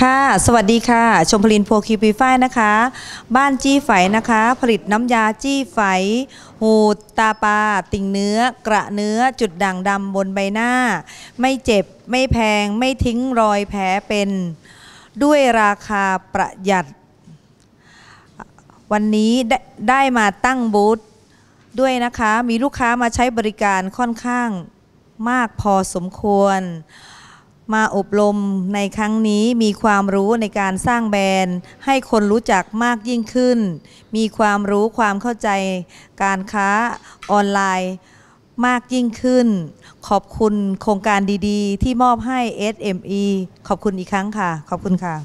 ค่ะสวัสดีค่ะชมพลินโพคิวปีฝ้ายนะคะบ้านจี้ไฝนะคะผลิตน้ำยาจี้ไฝหูตาปลาติ่งเนื้อกระเนื้อจุดด่างดำบนใบหน้าไม่เจ็บไม่แพงไม่ทิ้งรอยแผลเป็นด้วยราคาประหยัดวันนี้ได้มาตั้งบูธด้วยนะคะมีลูกค้ามาใช้บริการค่อนข้างมากพอสมควรมาอบรมในครั้งนี้มีความรู้ในการสร้างแบรนด์ให้คนรู้จักมากยิ่งขึ้นมีความรู้ความเข้าใจการค้าออนไลน์มากยิ่งขึ้นขอบคุณโครงการดีๆที่มอบให้ SME ขอบคุณอีกครั้งค่ะขอบคุณค่ะ